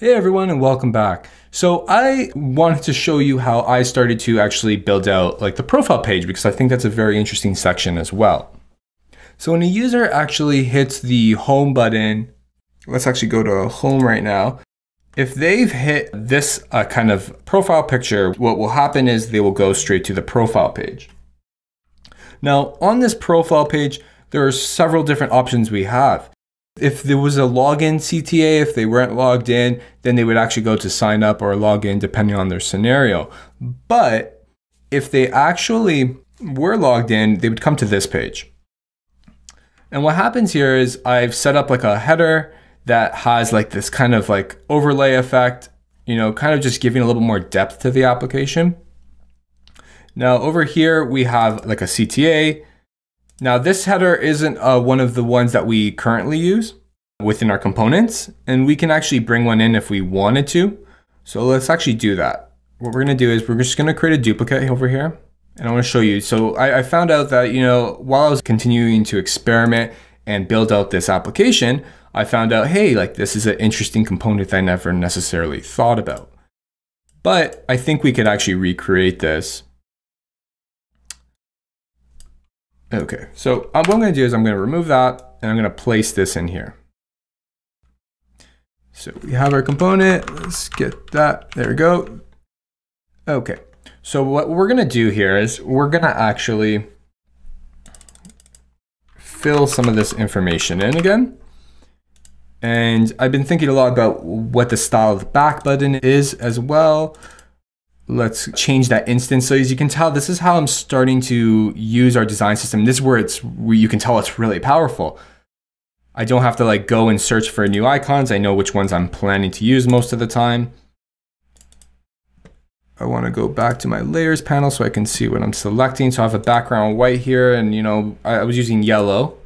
Hey everyone, and welcome back. So I wanted to show you how I started to actually build out like the profile page, because I think that's a very interesting section as well. So when a user actually hits the home button, let's actually go to home right now. If they've hit this kind of profile picture, what will happen is they will go straight to the profile page. Now on this profile page, there are several different options we have. If there was a login CTA, if they weren't logged in, then they would actually go to sign up or log in depending on their scenario. But if they actually were logged in, they would come to this page. And what happens here is I've set up like a header that has like this kind of like overlay effect, you know, kind of just giving a little more depth to the application. Now over here, we have like a CTA. Now this header isn't one of the ones that we currently use within our components, and we can actually bring one in if we wanted to. So let's actually do that. What we're gonna do is we're just gonna create a duplicate over here, and I wanna show you. So I found out that, you know, while I was continuing to experiment and build out this application, I found out, hey, like this is an interesting component that I never necessarily thought about. But I think we could actually recreate this. Okay, so what I'm gonna do is I'm gonna remove that and I'm gonna place this in here. So we have our component, let's get that, there we go. Okay, so what we're gonna do here is we're gonna actually fill some of this information in again. And I've been thinking a lot about what the style of the back button is as well. Let's change that instance. So as you can tell, this is how I'm starting to use our design system. This is where you can tell it's really powerful. I don't have to like go and search for new icons. I know which ones I'm planning to use most of the time. I want to go back to my layers panel so I can see what I'm selecting. So I have a background white here, and you know, I was using yellow.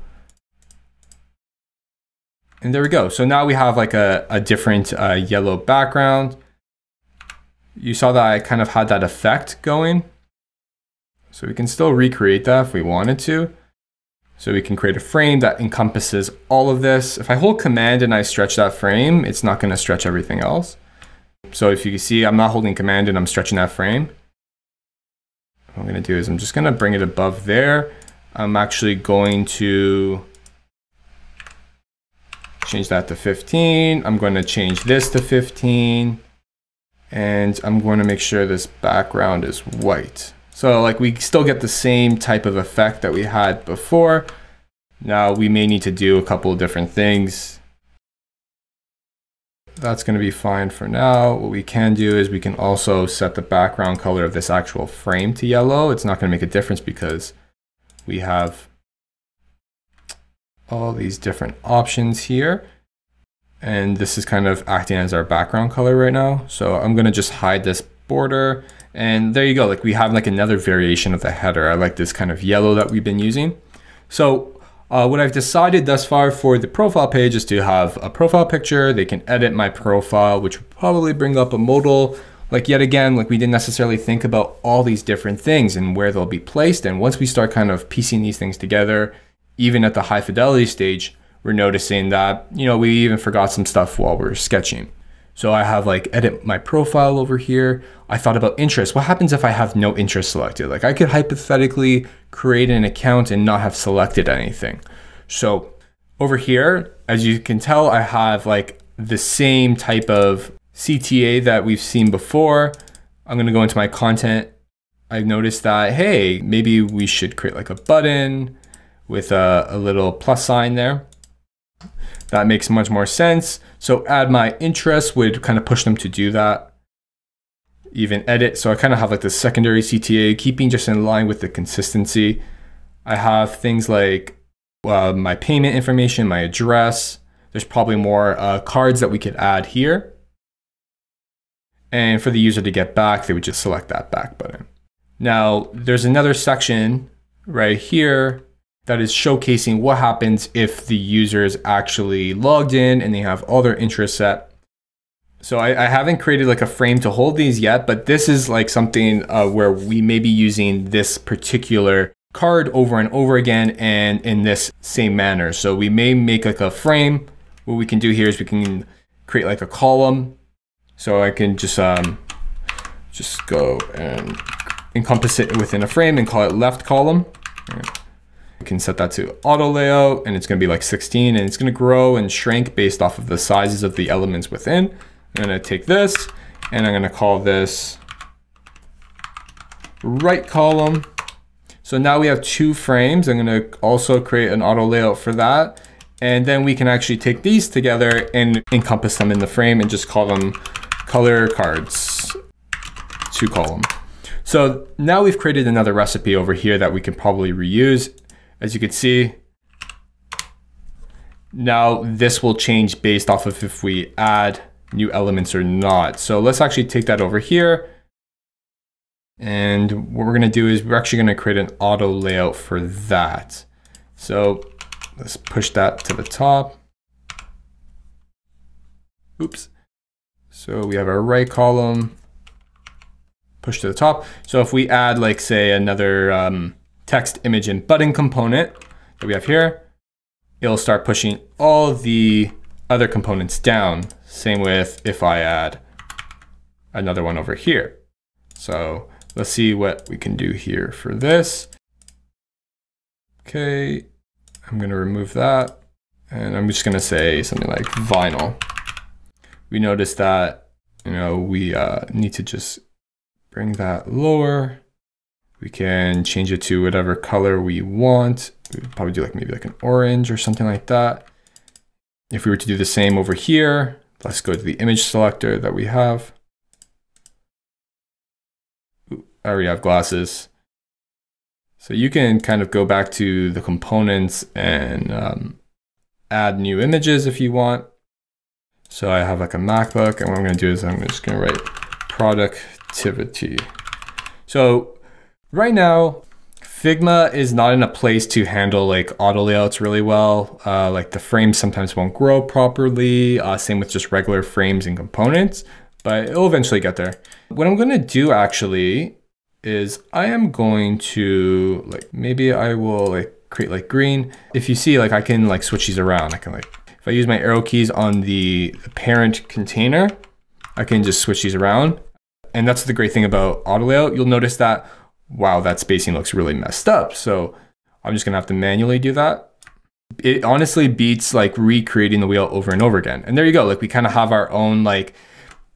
And there we go. So now we have like a different yellow background. You saw that I kind of had that effect going. So we can still recreate that if we wanted to. So we can create a frame that encompasses all of this. If I hold command and I stretch that frame, it's not gonna stretch everything else. So if you can see, I'm not holding command and I'm stretching that frame. What I'm gonna do is I'm just gonna bring it above there. I'm actually going to change that to 15. I'm going to change this to 15. And I'm going to make sure this background is white. So like we still get the same type of effect that we had before. Now we may need to do a couple of different things. That's going to be fine for now. What we can do is we can also set the background color of this actual frame to yellow. It's not going to make a difference because we have all these different options here. And this is kind of acting as our background color right now. So I'm gonna just hide this border, and there you go. Like we have like another variation of the header. I like this kind of yellow that we've been using. So what I've decided thus far for the profile page is to have a profile picture. They can edit my profile, which would probably bring up a modal. Like yet again, like we didn't necessarily think about all these different things and where they'll be placed. And once we start kind of piecing these things together, even at the high fidelity stage, we're noticing that, you know, we even forgot some stuff while we were sketching. So I have like edit my profile over here. I thought about interests. What happens if I have no interest selected? Like I could hypothetically create an account and not have selected anything. So over here, as you can tell, I have like the same type of CTA that we've seen before. I'm gonna go into my content. I've noticed that, hey, maybe we should create like a button with a little plus sign there. That makes much more sense. So add my interests would kind of push them to do that. Even edit. So I kind of have like the secondary CTA, keeping just in line with the consistency. I have things like my payment information, my address. There's probably more cards that we could add here. And for the user to get back, they would just select that back button. Now there's another section right here that is showcasing what happens if the user is actually logged in and they have all their interests set. So I haven't created like a frame to hold these yet, but this is like something where we may be using this particular card over and over again and in this same manner. So we may make like a frame. What we can do here is we can create like a column So I can just go and encompass it within a frame and call it left column. You can set that to auto layout, and it's going to be like 16, and it's going to grow and shrink based off of the sizes of the elements within. I'm going to take this and I'm going to call this right column. So now we have two frames. I'm going to also create an auto layout for that. And then we can actually take these together and encompass them in the frame and just call them color cards to column. So now we've created another recipe over here that we can probably reuse. As you can see, now this will change based off of if we add new elements or not. So let's actually take that over here. And what we're gonna do is we're actually gonna create an auto layout for that. So let's push that to the top. Oops. So we have our right column, push to the top. So if we add, like, say, another text, image, and button component that we have here, it'll start pushing all the other components down. Same with if I add another one over here. So let's see what we can do here for this. Okay, I'm gonna remove that. And I'm just gonna say something like vinyl. We notice that, you know, we need to just bring that lower. We can change it to whatever color we want. We would probably do like maybe like an orange or something like that. If we were to do the same over here, let's go to the image selector that we have. Ooh, I already have glasses. So you can kind of go back to the components and add new images if you want. So I have like a MacBook, and what I'm gonna do is I'm just gonna write productivity. So right now, Figma is not in a place to handle like auto layouts really well. Like the frames sometimes won't grow properly. Same with just regular frames and components, but it'll eventually get there. What I'm gonna do actually is I am going to, like, maybe I will like create like green. If you see, like, I can like switch these around. I can, like, if I use my arrow keys on the parent container, I can just switch these around. And that's the great thing about auto layout. You'll notice that, wow, that spacing looks really messed up. So I'm just gonna have to manually do that. It honestly beats like recreating the wheel over and over again. And there you go, like we kind of have our own like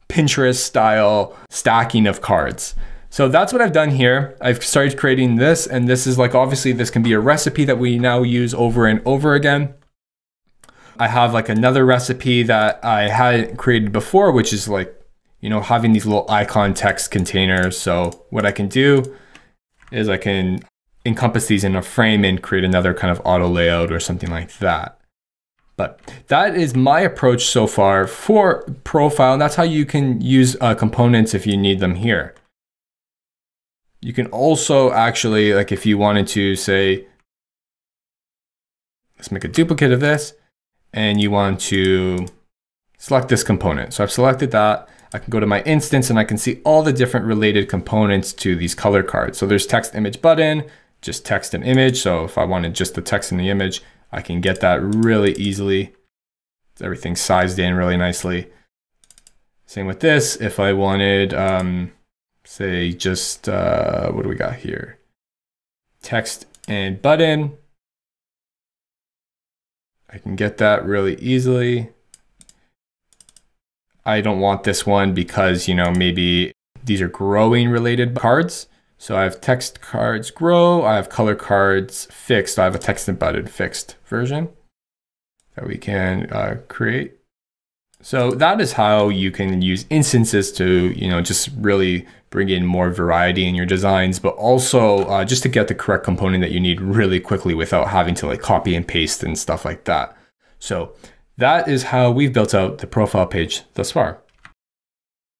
Pinterest style stacking of cards. So that's what I've done here. I've started creating this, and this is like, obviously this can be a recipe that we now use over and over again. I have like another recipe that I hadn't created before, which is like, you know, having these little icon text containers. So what I can do is I can encompass these in a frame and create another kind of auto layout or something like that. But that is my approach so far for profile. And that's how you can use components if you need them here. You can also actually, like, if you wanted to say, let's make a duplicate of this, and you want to select this component. So I've selected that. I can go to my instance and I can see all the different related components to these color cards. So there's text, image, button, just text and image. So if I wanted just the text and the image, I can get that really easily. Everything's sized in really nicely. Same with this. If I wanted, say just, what do we got here? Text and button. I can get that really easily. I don't want this one because, you know, maybe these are growing related cards. So I have text cards grow, I have color cards fixed, I have a text and button fixed version that we can create. So that is how you can use instances to, you know, just really bring in more variety in your designs, but also just to get the correct component that you need really quickly without having to like copy and paste and stuff like that. So that is how we've built out the profile page thus far.